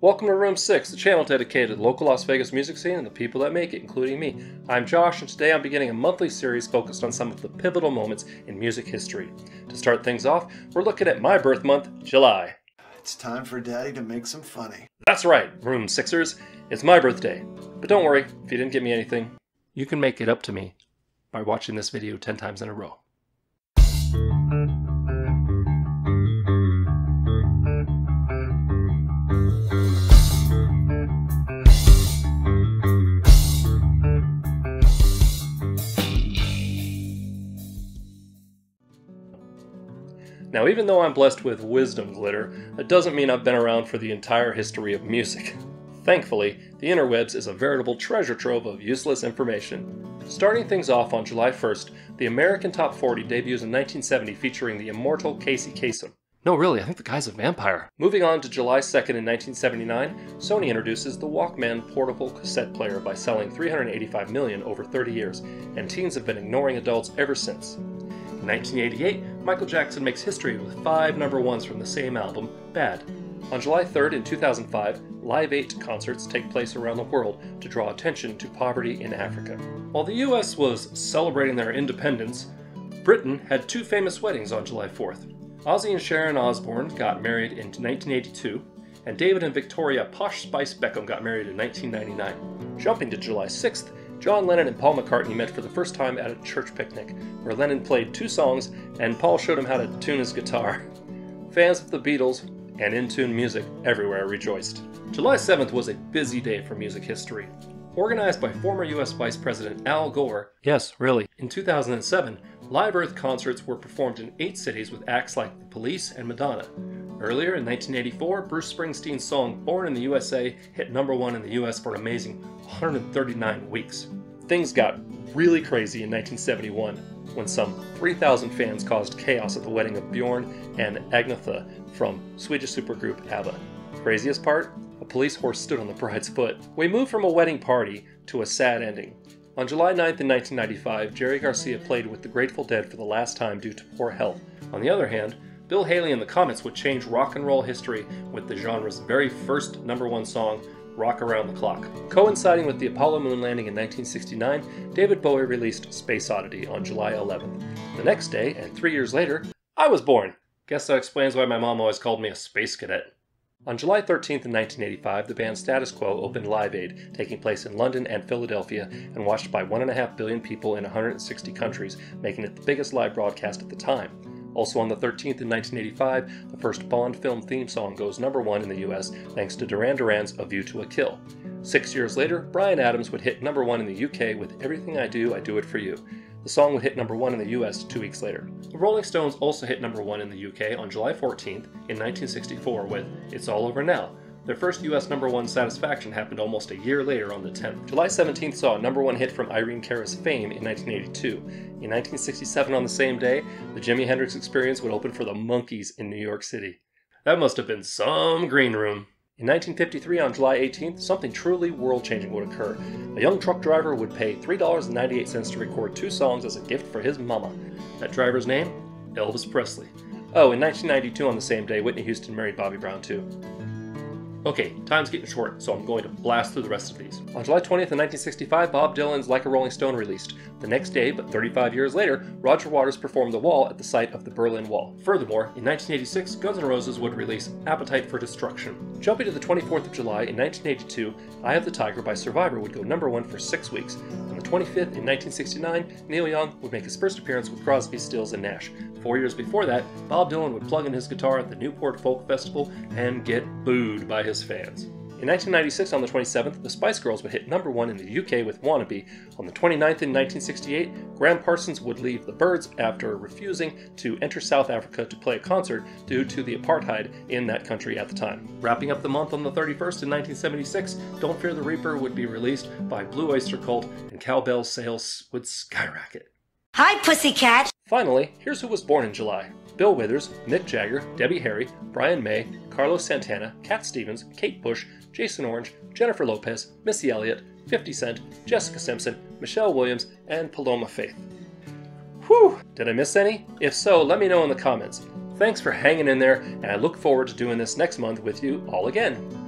Welcome to Room 6, the channel dedicated to the local Las Vegas music scene and the people that make it, including me. I'm Josh, and today I'm beginning a monthly series focused on some of the pivotal moments in music history. To start things off, we're looking at my birth month, July. It's time for Daddy to make some funny. That's right, Room Sixers, it's my birthday. But don't worry, if you didn't get me anything, you can make it up to me by watching this video 10 times in a row. Now, even though I'm blessed with wisdom glitter, that doesn't mean I've been around for the entire history of music. Thankfully, the interwebs is a veritable treasure trove of useless information. Starting things off on July 1st, the American Top 40 debuts in 1970 featuring the immortal Casey Kasem. No, really, I think the guy's a vampire. Moving on to July 2nd in 1979, Sony introduces the Walkman portable cassette player by selling 385 million over 30 years, and teens have been ignoring adults ever since. In 1988, Michael Jackson makes history with 5 number ones from the same album, Bad. On July 3rd in 2005, Live 8 concerts take place around the world to draw attention to poverty in Africa. While the US was celebrating their independence, Britain had 2 famous weddings on July 4th. Ozzy and Sharon Osbourne got married in 1982, and David and Victoria Posh Spice Beckham got married in 1999. Jumping to July 6th, John Lennon and Paul McCartney met for the first time at a church picnic, where Lennon played 2 songs and Paul showed him how to tune his guitar. Fans of the Beatles and in-tune music everywhere rejoiced. July 7th was a busy day for music history. Organized by former US Vice President Al Gore, yes, really, in 2007, Live Earth concerts were performed in 8 cities with acts like the Police and Madonna. Earlier in 1984, Bruce Springsteen's song Born in the USA hit number 1 in the US for an amazing 139 weeks. Things got really crazy in 1971 when some 3,000 fans caused chaos at the wedding of Bjorn and Agnetha from Swedish supergroup ABBA. Craziest part? A police horse stood on the bride's foot. We move from a wedding party to a sad ending. On July 9th in 1995, Jerry Garcia played with the Grateful Dead for the last time due to poor health. On the other hand, Bill Haley and the Comets would change rock and roll history with the genre's very first number 1 song, Rock Around the Clock. Coinciding with the Apollo moon landing in 1969, David Bowie released Space Oddity on July 11th. The next day, and 3 years later, I was born! Guess that explains why my mom always called me a space cadet. On July 13th in 1985, the band Status Quo opened Live Aid, taking place in London and Philadelphia, and watched by 1.5 billion people in 160 countries, making it the biggest live broadcast at the time. Also on the 13th in 1985, the first Bond film theme song goes number 1 in the US thanks to Duran Duran's A View to a Kill. 6 years later, Bryan Adams would hit number 1 in the UK with Everything I Do It For You. The song would hit number 1 in the US 2 weeks later. The Rolling Stones also hit number 1 in the UK on July 14th in 1964 with It's All Over Now. Their first US number 1 satisfaction happened almost a year later on the 10th. July 17th saw a number 1 hit from Irene Cara's Fame in 1982. In 1967 on the same day, the Jimi Hendrix Experience would open for the Monkees in New York City. That must have been some green room. In 1953 on July 18th, something truly world-changing would occur. A young truck driver would pay $3.98 to record 2 songs as a gift for his mama. That driver's name? Elvis Presley. Oh, in 1992 on the same day, Whitney Houston married Bobby Brown too. Okay, time's getting short, so I'm going to blast through the rest of these. On July 20th, in 1965, Bob Dylan's Like a Rolling Stone released. The next day, but 35 years later, Roger Waters performed The Wall at the site of the Berlin Wall. Furthermore, in 1986, Guns N' Roses would release Appetite for Destruction. Jumping to the 24th of July, in 1982, Eye of the Tiger by Survivor would go number 1 for 6 weeks. On the 25th, in 1969, Neil Young would make his first appearance with Crosby, Stills, and Nash. 4 years before that, Bob Dylan would plug in his guitar at the Newport Folk Festival and get booed by his fans. In 1996 on the 27th, the Spice Girls would hit number 1 in the UK with Wannabe. On the 29th in 1968, Graham Parsons would leave the Byrds after refusing to enter South Africa to play a concert due to the apartheid in that country at the time. Wrapping up the month on the 31st in 1976, Don't Fear the Reaper would be released by Blue Oyster Cult and cowbell sales would skyrocket. Hi, pussycat! Finally, here's who was born in July. Bill Withers, Mick Jagger, Debbie Harry, Brian May, Carlos Santana, Cat Stevens, Kate Bush, Jason Orange, Jennifer Lopez, Missy Elliott, 50 Cent, Jessica Simpson, Michelle Williams, and Paloma Faith. Whew! Did I miss any? If so, let me know in the comments. Thanks for hanging in there, and I look forward to doing this next month with you all again.